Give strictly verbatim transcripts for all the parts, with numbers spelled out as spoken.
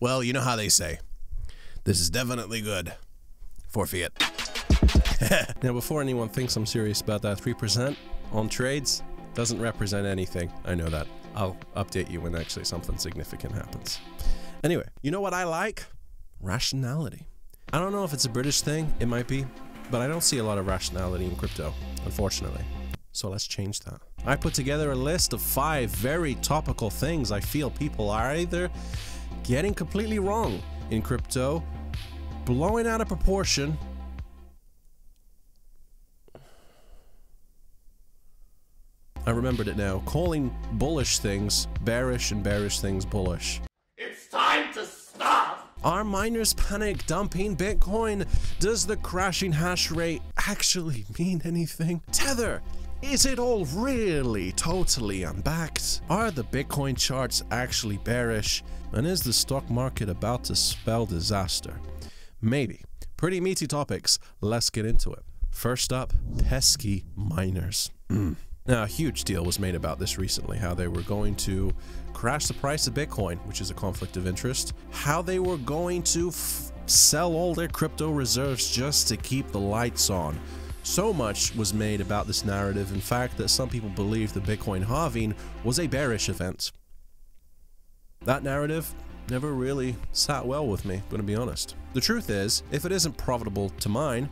Well, you know how they say, this is definitely good for fiat. Now, before anyone thinks I'm serious about that, three percent on trades doesn't represent anything. I know that. I'll update you when actually something significant happens. Anyway, you know what I like? Rationality. I don't know if it's a British thing, it might be, but I don't see a lot of rationality in crypto, unfortunately. So let's change that. I put together a list of five very topical things I feel people are either getting completely wrong in crypto, blowing out of proportion, I remembered it now, calling bullish things bearish and bearish things bullish. It's time to stop! Are miners panic dumping Bitcoin? Does the crashing hash rate actually mean anything? Tether! Is it all really totally unbacked? Are the Bitcoin charts actually bearish? And is the stock market about to spell disaster? Maybe. Pretty meaty topics. Let's get into it. First up, pesky miners. Mm. Now, a huge deal was made about this recently, how they were going to crash the price of Bitcoin, which is a conflict of interest, how they were going to f sell all their crypto reserves just to keep the lights on. So much was made about this narrative, in fact, that some people believed the Bitcoin halving was a bearish event. That narrative never really sat well with me, I'm gonna be honest. The truth is, if it isn't profitable to mine,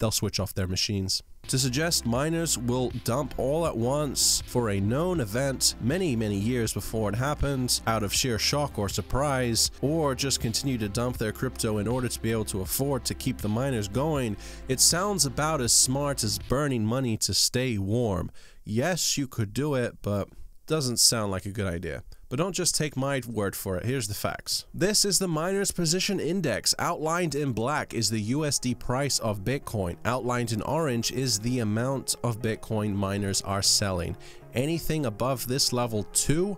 they'll switch off their machines. To suggest miners will dump all at once for a known event many, many years before it happens, out of sheer shock or surprise, or just continue to dump their crypto in order to be able to afford to keep the miners going, it sounds about as smart as burning money to stay warm. Yes, you could do it, but doesn't sound like a good idea. But don't just take my word for it, here's the facts. This is the Miners Position Index. Outlined in black is the U S D price of Bitcoin. Outlined in orange is the amount of Bitcoin miners are selling. Anything above this level two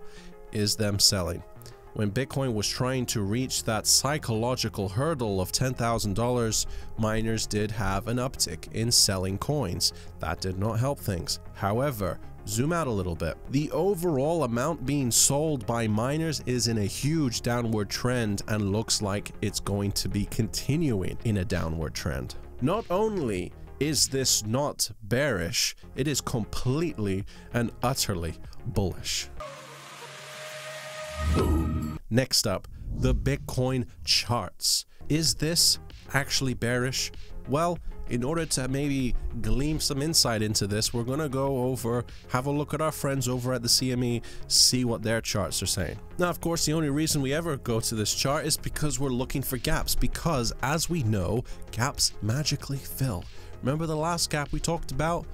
is them selling. When Bitcoin was trying to reach that psychological hurdle of ten thousand dollars, miners did have an uptick in selling coins. That did not help things. However, zoom out a little bit. The overall amount being sold by miners is in a huge downward trend and looks like it's going to be continuing in a downward trend. Not only is this not bearish, it is completely and utterly bullish. Boom. Next up, the Bitcoin charts. Is this actually bearish? Well, in order to maybe glean some insight into this, we're gonna go over, have a look at our friends over at the C M E, see what their charts are saying. Now, of course, the only reason we ever go to this chart is because we're looking for gaps, because as we know, gaps magically fill. Remember the last gap we talked about?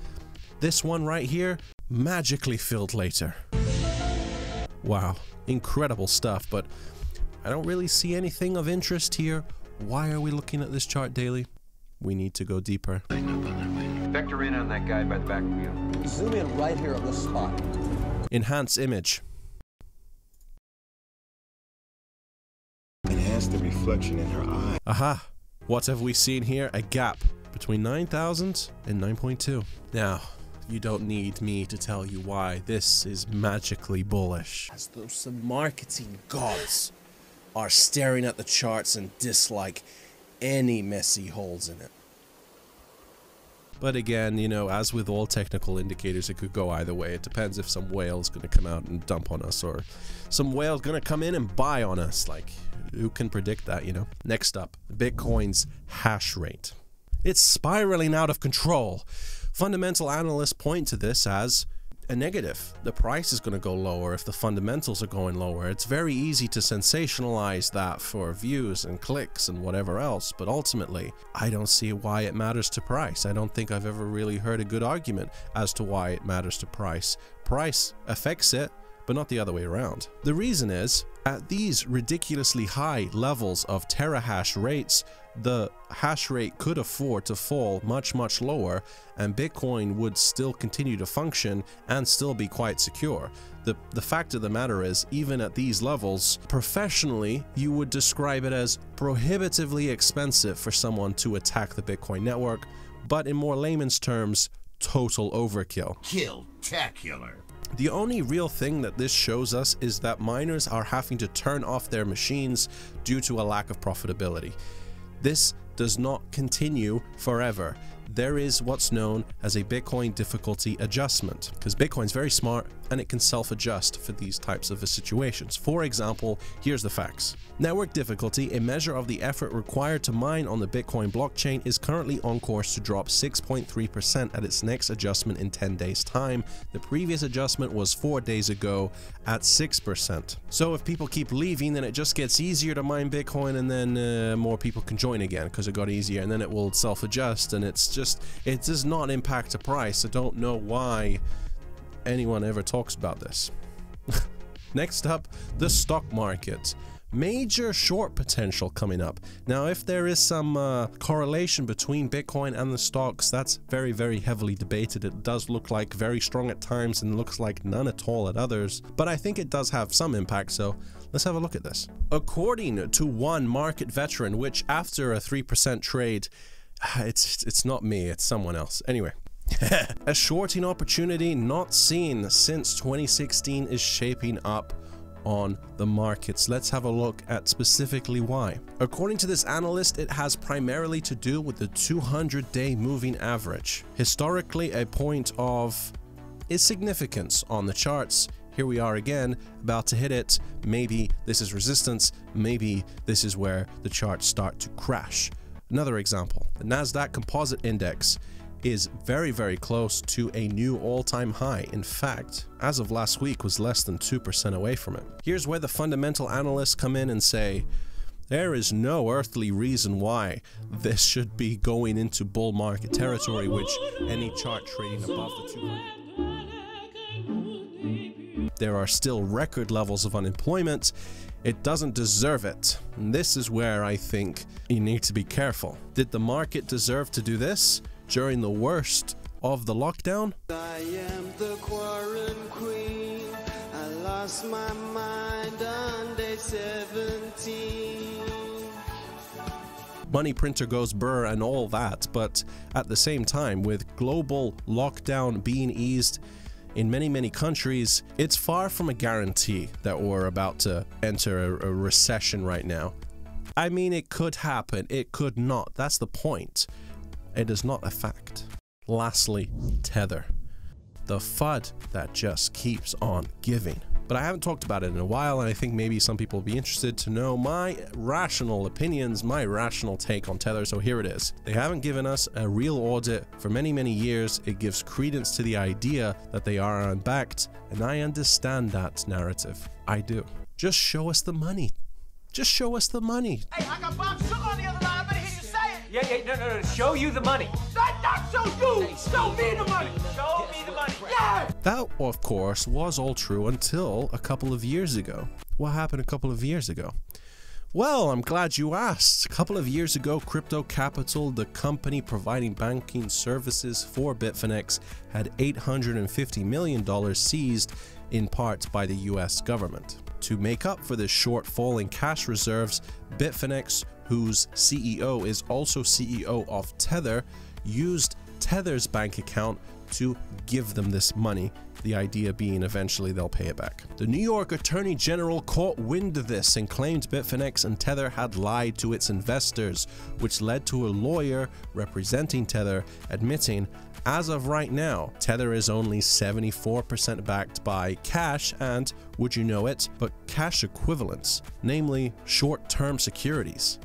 This one right here, magically filled later. Wow, incredible stuff, but I don't really see anything of interest here. Why are we looking at this chart daily? We need to go deeper. Vector in on that guy by the back view. Zoom in right here on this spot. Enhance image. Enhance the reflection in her eye. Aha! What have we seen here? A gap between nine thousand and nine point two. Now, you don't need me to tell you why this is magically bullish. As though some marketing gods are staring at the charts and dislike any messy holes in it. But again, you know, as with all technical indicators, it could go either way. It depends if some whale's gonna come out and dump on us, or some whale's gonna come in and buy on us. Like, who can predict that, you know? Next up, Bitcoin's hash rate. It's spiraling out of control. Fundamental analysts point to this as a negative. The price is going to go lower if the fundamentals are going lower. It's very easy to sensationalize that for views and clicks and whatever else, but ultimately, I don't see why it matters to price. I don't think I've ever really heard a good argument as to why it matters to price. Price affects it, but not the other way around. The reason is, at these ridiculously high levels of terahash rates, the hash rate could afford to fall much, much lower, and Bitcoin would still continue to function and still be quite secure. The, the fact of the matter is, even at these levels, professionally, you would describe it as prohibitively expensive for someone to attack the Bitcoin network, but in more layman's terms, total overkill. Kill-tacular. The only real thing that this shows us is that miners are having to turn off their machines due to a lack of profitability. This does not continue forever. There is what's known as a Bitcoin difficulty adjustment, because Bitcoin's very smart and it can self-adjust for these types of situations. For example, here's the facts. Network difficulty, a measure of the effort required to mine on the Bitcoin blockchain, is currently on course to drop six point three percent at its next adjustment in ten days time. The previous adjustment was four days ago at six percent. So if people keep leaving, then it just gets easier to mine Bitcoin, and then uh, more people can join again because it got easier, and then it will self-adjust, and it's just, it does not impact the price. I don't know why anyone ever talks about this. Next up, the stock market. Major short potential coming up. Now, if there is some uh, correlation between Bitcoin and the stocks, that's very, very heavily debated. It does look like very strong at times and looks like none at all at others, but I think it does have some impact, so let's have a look at this. According to one market veteran, which after a three percent trade, it's, it's not me, it's someone else. Anyway. A shorting opportunity not seen since twenty sixteen is shaping up on the markets. Let's have a look at specifically why. According to this analyst, it has primarily to do with the two hundred day moving average. Historically, a point of its significance on the charts. Here we are again, about to hit it. Maybe this is resistance. Maybe this is where the charts start to crash. Another example, the Nasdaq Composite Index is very, very close to a new all-time high. In fact, as of last week, was less than two percent away from it. Here's where the fundamental analysts come in and say, there is no earthly reason why this should be going into bull market territory, which any chart trading above the two hundred. There are still record levels of unemployment. It doesn't deserve it. And this is where I think you need to be careful. Did the market deserve to do this during the worst of the lockdown? I am the quarantine queen. I lost my mind on day seventeen. Money printer goes brr and all that, but at the same time, with global lockdown being eased in many, many countries, it's far from a guarantee that we're about to enter a, a recession right now. I mean, it could happen, it could not. That's the point. It is not a fact. Lastly, Tether. The F U D that just keeps on giving. But I haven't talked about it in a while, and I think maybe some people will be interested to know my rational opinions, my rational take on Tether, so here it is. They haven't given us a real audit for many, many years. It gives credence to the idea that they are unbacked, and I understand that narrative. I do. Just show us the money. Just show us the money. Hey, I got Bob Sugar on the other line, but he Yeah, yeah, no, no, no, show you the money. Not, not show you, show me the money. Show me the money, yeah! That, of course, was all true until a couple of years ago. What happened a couple of years ago? Well, I'm glad you asked. A couple of years ago, Crypto Capital, the company providing banking services for Bitfinex, had eight hundred fifty million dollars seized in part by the U S government. To make up for this shortfall in cash reserves, Bitfinex, whose C E O is also C E O of Tether, used Tether's bank account to give them this money, the idea being eventually they'll pay it back. The New York Attorney General caught wind of this and claimed Bitfinex and Tether had lied to its investors, which led to a lawyer representing Tether admitting, as of right now, Tether is only seventy-four percent backed by cash and, would you know it, but cash equivalents, namely short-term securities.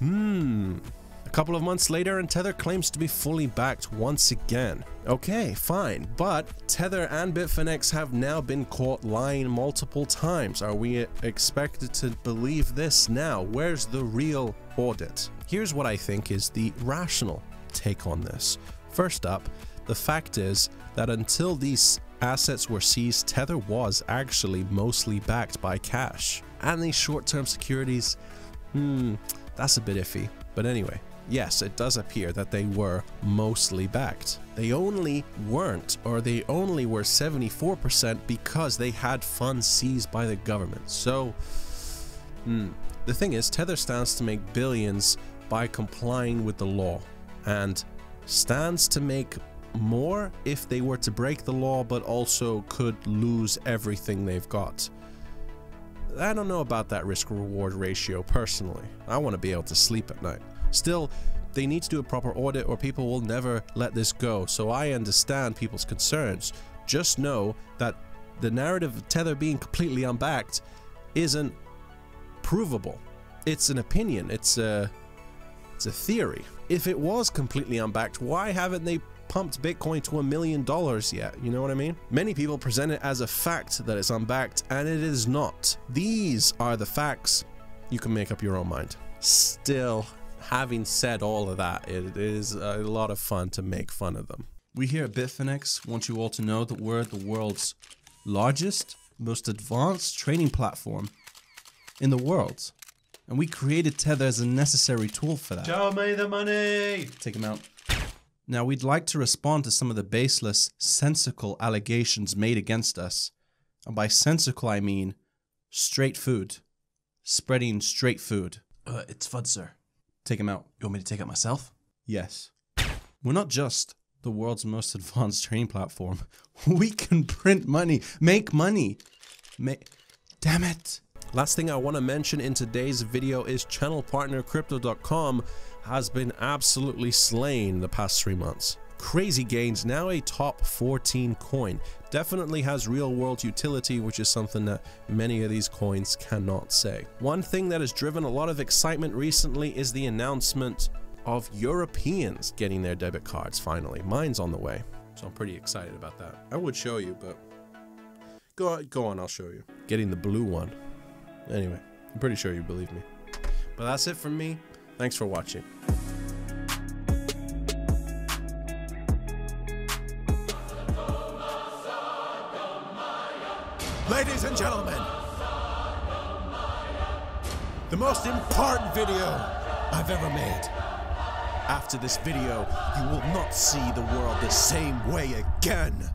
Hmm. A couple of months later, and Tether claims to be fully backed once again. Okay, fine, but Tether and Bitfinex have now been caught lying multiple times. Are we expected to believe this now? Where's the real audit? Here's what I think is the rational take on this. First up, the fact is that until these assets were seized, Tether was actually mostly backed by cash. And these short-term securities, hmm, that's a bit iffy. But anyway, yes, it does appear that they were mostly backed. They only weren't, or they only were seventy-four percent because they had funds seized by the government. So, hmm, the thing is, Tether stands to make billions by complying with the law and stands to make more if they were to break the law, but also could lose everything they've got. I don't know about that risk-reward ratio personally. I want to be able to sleep at night. Still, they need to do a proper audit or people will never let this go. So I understand people's concerns. Just know that the narrative of Tether being completely unbacked isn't provable. It's an opinion. It's a, it's a theory. If it was completely unbacked, why haven't they pumped Bitcoin to a million dollars yet? You know what I mean? Many people present it as a fact that it's unbacked, and it is not. These are the facts. You can make up your own mind. Still, having said all of that, it is a lot of fun to make fun of them. We here at Bitfinex want you all to know that we're the world's largest, most advanced trading platform in the world. And we created Tether as a necessary tool for that. Show me the money! Take him out. Now, we'd like to respond to some of the baseless, sensical allegations made against us. And by sensical, I mean straight food. Spreading straight food. Uh, it's F U D, sir. Take him out. You want me to take it myself? Yes. We're not just the world's most advanced trading platform. We can print money. Make money. Make... Damn it. Last thing I want to mention in today's video is channel partner Crypto dot com has been absolutely slain the past three months. Crazy gains, now a top fourteen coin. Definitely has real world utility, which is something that many of these coins cannot say. One thing that has driven a lot of excitement recently is the announcement of Europeans getting their debit cards finally. Mine's on the way, so I'm pretty excited about that. I would show you, but go on, go on, I'll show you. Getting the blue one. Anyway, I'm pretty sure you believe me. But that's it from me. Thanks for watching. Ladies and gentlemen, the most important video I've ever made. After this video, you will not see the world the same way again.